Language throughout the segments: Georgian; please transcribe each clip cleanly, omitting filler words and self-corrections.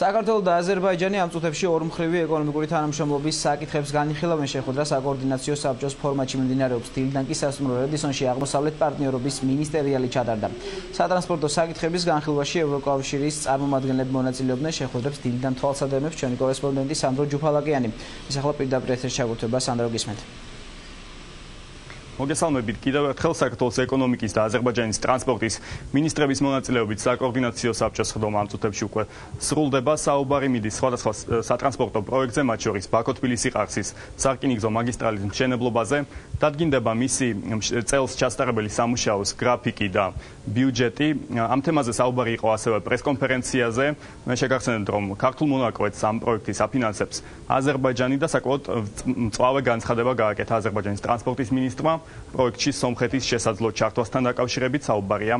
საქართველოს და აზერბაიჯანი ამ წუთებში ორმხრივი ეკონომიკური თანამშრომლობის საკითხებს განიხილავენ შეხვედრა საკოორდინაციო საბჭოს ფორმატში მიმდინარეობს დილიდან კი სასტუმრო რედისონში აღმოსავლეთ პარტნიორობის მინისტერიალი ჩატარდა. სატრანსპორტო საკითხების განხილვაში ევროკავშირის წარმომადგენლები მონაწილეობდნენ შეხვედრებს დილიდან თვალსადამებს ჩვენი კორესპონდენტი სანდრო ჯუფალაკიანი. Ის ახლა პირდაპირ ეთერში ჩაგუთვება სანდრო გისმენთ. Მოგესალმებით კიდევ ერთხელ საქართველოს ეკონომიკის და აზერბაიჯანის ტრანსპორტის მინისტრების მონაწილეობით საკოორდინაციო საბჭოს ხდომა ამ წუთებში უკვე სრულდება. საუბარი მიდის სხვადასხვა სატრანსპორტო პროექტზე, მათ შორის ბაქო-თბილისი ყარსის სარკინიგზო მაგისტრალის მშენებლობაზე. დადგინდება მისი წელს ჩასატარებელი სამუშაოს გრაფიკი და ბიუჯეტი. ამ თემაზე საუბარი იყო ასევე პრესკონფერენციაზე. მე შეგახსენებთ, რომ ქართულ მონაკვეთს ამ პროექტის აფინანსებს აზერბაიჯანი და საკმაოდ მწვავე განცხადება გააკეთა აზერბაიჯანის ტრანსპორტის მინისტრმა. Proiectul Somkhetis შესაძლო ჩართვასთან დაკავშირებით საუბარია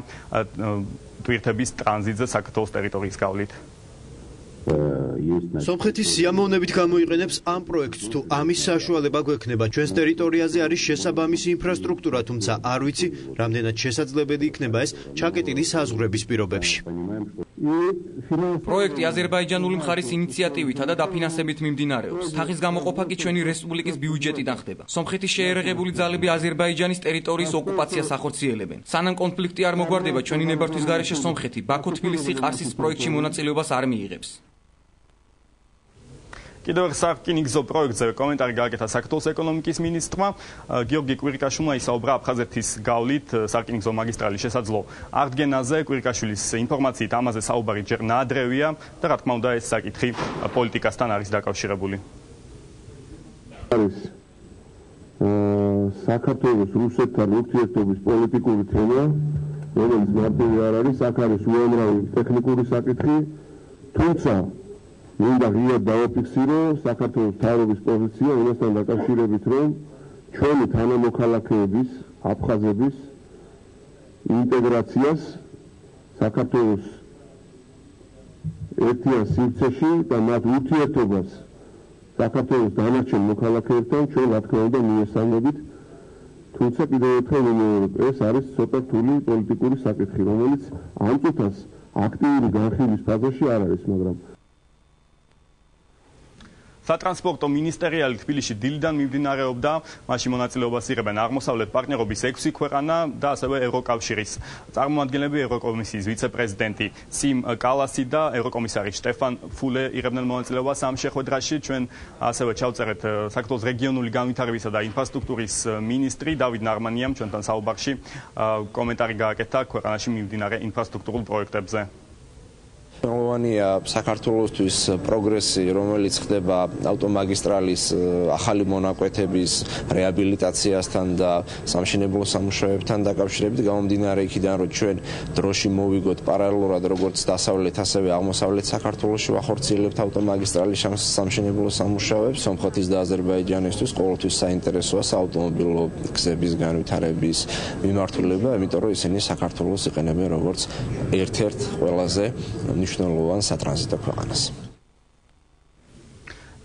ტვირთების ტრანზიტზე საქართველოს ტერიტორიის გავლით. Somkhetis სიამოვნებით გამოიყენებს ამ პროექტს თუ ამის საშუალება გვექნება. Ჩვენს ტერიტორიაზე არის შესაბამისი ინფრასტრუქტურა, თუმცა არ ვიცი, რამდენად შესაძლებელი იქნება ეს ჩაკეტილი საზღვრების პირობებში. Proiectul აზერბაიჯანული მხარის ინიციატივითა და დაფინანსებით მიმდინარეობს. Თაღის გამოყოფა კი ჩვენი რესპუბლიკის ბიუჯეტიდან ხდება. სომხეთის შეერაღებული ძალები აზერბაიჯანის ტერიტორიის ოკუპაციას ახორციელებენ. Სანამ კონფლიქტი არ მოგვარდება, ჩვენი ნებართვის გარეშე სომხეთი ბაქო-თბილისი ყარსის პროექტში მონაწილეობას არ მიიღებს. Კიდევ სარკინიგზო პროექტზე კომენტარი გააკეთა საქართველოს ეკონომიკის მინისტრმა გიორგი კვირიკაშვილმა. ისაუბრა აფხაზეთის გავლით სარკინიგზო მაგისტრალის შესაძლო აღდგენაზე. კვირიკაშვილის ინფორმაციით ამაზე საუბარი ჯერ ნაადრევია და რა თქმა უნდა ეს საკითხი პოლიტიკასთან არის დაკავშირებული. არის საქართველოს რუსეთთან ურთიერთობის პოლიტიკური თემა, რომელიც მარტივი არ არის, აქ არის უამრავი ტექნიკური საკითხი, თუმცა მინდა ღიად დავაფიქსირო საქართველოს მთავრობის პოზიცია იმასთან დაკავშირებით, რომ ჩვენი თანამოქალაქეების, აფხაზების ინტეგრაციას საქართველოს ერთიან სივრცეში და მათ ურთიერთობას საქართველოს დანარჩენ მოქალაქეებთან ჩვენ რა თქმა უნდა მიესალმებით, თუმცა კიდევ ერთხელ ეს არის ცოტა რთული პოლიტიკური საკითხი, რომელიც ამ წუთას აქტიური განხილვის ფაზაში არ არის, მაგრამ სატრანსპორტო მინისტერიალი თბილისში დილიდან მიმდინარეობდა, მასში მონაწილეობას იღებენ აღმოსავლეთ პარტნიორობის 6 ქვეყანა და ასევე ევროკავშირის წარმომადგენლები. ევროკომისიის ვიცე-პრეზიდენტი სიიმ კალასი და ევროკომისარი სტეფან ფულე იღებდნენ მონაწილეობას ამ შეხვედრაში. ჩვენ ასევე ჩავწერეთ საქართველოს რეგიონული განვითარებისა და ინფრასტრუქტურის მინისტრი დავიდ ნარმანიამ ჩვენთან საუბარში კომენტარი გააკეთა ქვეყანაში მიმდინარე ინფრასტრუქტურულ პროექტებზე. România, საქართველოსთვის პროგრესი, რომელიც ხდება ავტომაგისტრალის ახალი მონაკვეთების რეაბილიტაციასთან და სამშენებლო სამუშაოებთან დაკავშირებით, გამომდინარე იქიდან, რომ ჩვენ დროში მოვიგოთ პარალელურად როგორც დასავლეთ, ასევე აღმოსავლეთ საქართველოში ვახორციელებთ ავტომაგისტრალის სამშენებლო სამუშაოებს, სომხეთის და აზერბაიჯანისთვის ყოველთვის საინტერესოა საავტომობილო გზების განვითარების მიმართულება, იმიტომ რომ ისინი საქართველოს იყენებენ როგორც ერთ-ერთ ყველაზე მნიშვნელოვან სატრანზიტო ქვეყანას.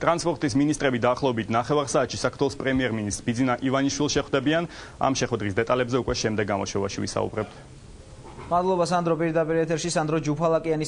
ტრანსპორტის მინისტრები დაახლოებით 9:15 საათში საქართველოს პრემიერ-მინისტრ ბიძინა ივანიშვილს შეხვდებიან. ამ შეხვედრის დეტალებზე უკვე შემდეგ გამოშვებაში ვისაუბრებთ. მადლობა სანდრო, პირდაპირ ეთერში სანდრო ჯუფალაკიანი.